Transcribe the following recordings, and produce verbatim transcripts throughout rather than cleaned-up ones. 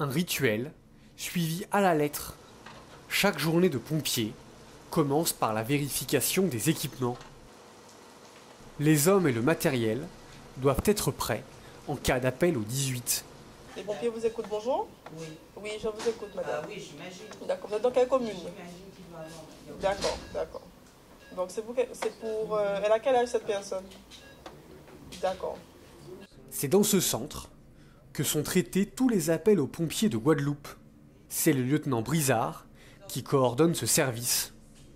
un rituel suivi à la lettre. Chaque journée de pompiers commence par la vérification des équipements. Les hommes et le matériel doivent être prêts en cas d'appel au dix-huit. Les pompiers vous écoutent, bonjour? Oui. Oui, je vous écoute, madame. Ah oui, j'imagine. D'accord, vous êtes dans quelle commune? D'accord, d'accord. Donc c'est pour... pour euh, elle a quel âge cette personne? D'accord. C'est dans ce centre que sont traités tous les appels aux pompiers de Guadeloupe. C'est le lieutenant Brizard qui coordonne ce service.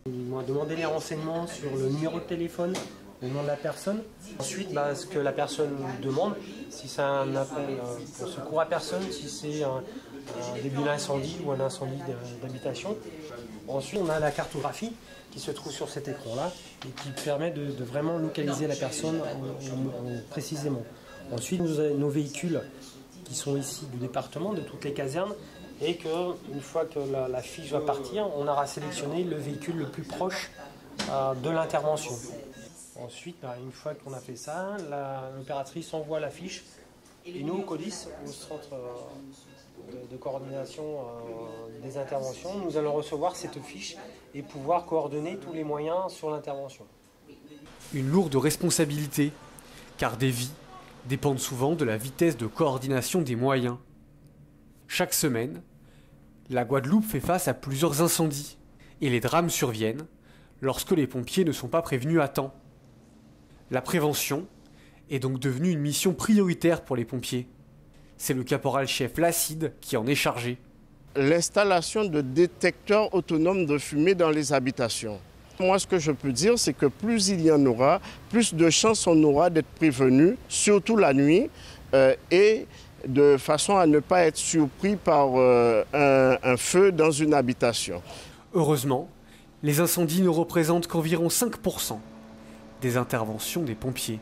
Ils m'ont demandé les renseignements sur le numéro de téléphone, le nom de la personne. Ensuite, bah, ce que la personne demande, si c'est un appel euh, pour secours à personne, si c'est un, un début d'incendie ou un incendie d'habitation. Ensuite, on a la cartographie qui se trouve sur cet écran-là et qui permet de, de vraiment localiser la personne euh, euh, précisément. Ensuite, nous avons nos véhicules qui sont ici du département, de toutes les casernes, et qu'une fois que la, la fiche va partir, on aura sélectionné le véhicule le plus proche euh, de l'intervention. Ensuite, bah, une fois qu'on a fait ça, l'opératrice envoie la fiche. Et nous, au CODIS, au centre euh, de, de coordination euh, des interventions, nous allons recevoir cette fiche et pouvoir coordonner tous les moyens sur l'intervention. Une lourde responsabilité, car des vies dépendent souvent de la vitesse de coordination des moyens. Chaque semaine, la Guadeloupe fait face à plusieurs incendies et les drames surviennent lorsque les pompiers ne sont pas prévenus à temps. La prévention est donc devenue une mission prioritaire pour les pompiers. C'est le caporal-chef Lacide qui en est chargé. L'installation de détecteurs autonomes de fumée dans les habitations. Moi, ce que je peux dire, c'est que plus il y en aura, plus de chances on aura d'être prévenus, surtout la nuit, euh, et de façon à ne pas être surpris par euh, un, un feu dans une habitation. Heureusement, les incendies ne représentent qu'environ cinq pour cent des interventions des pompiers.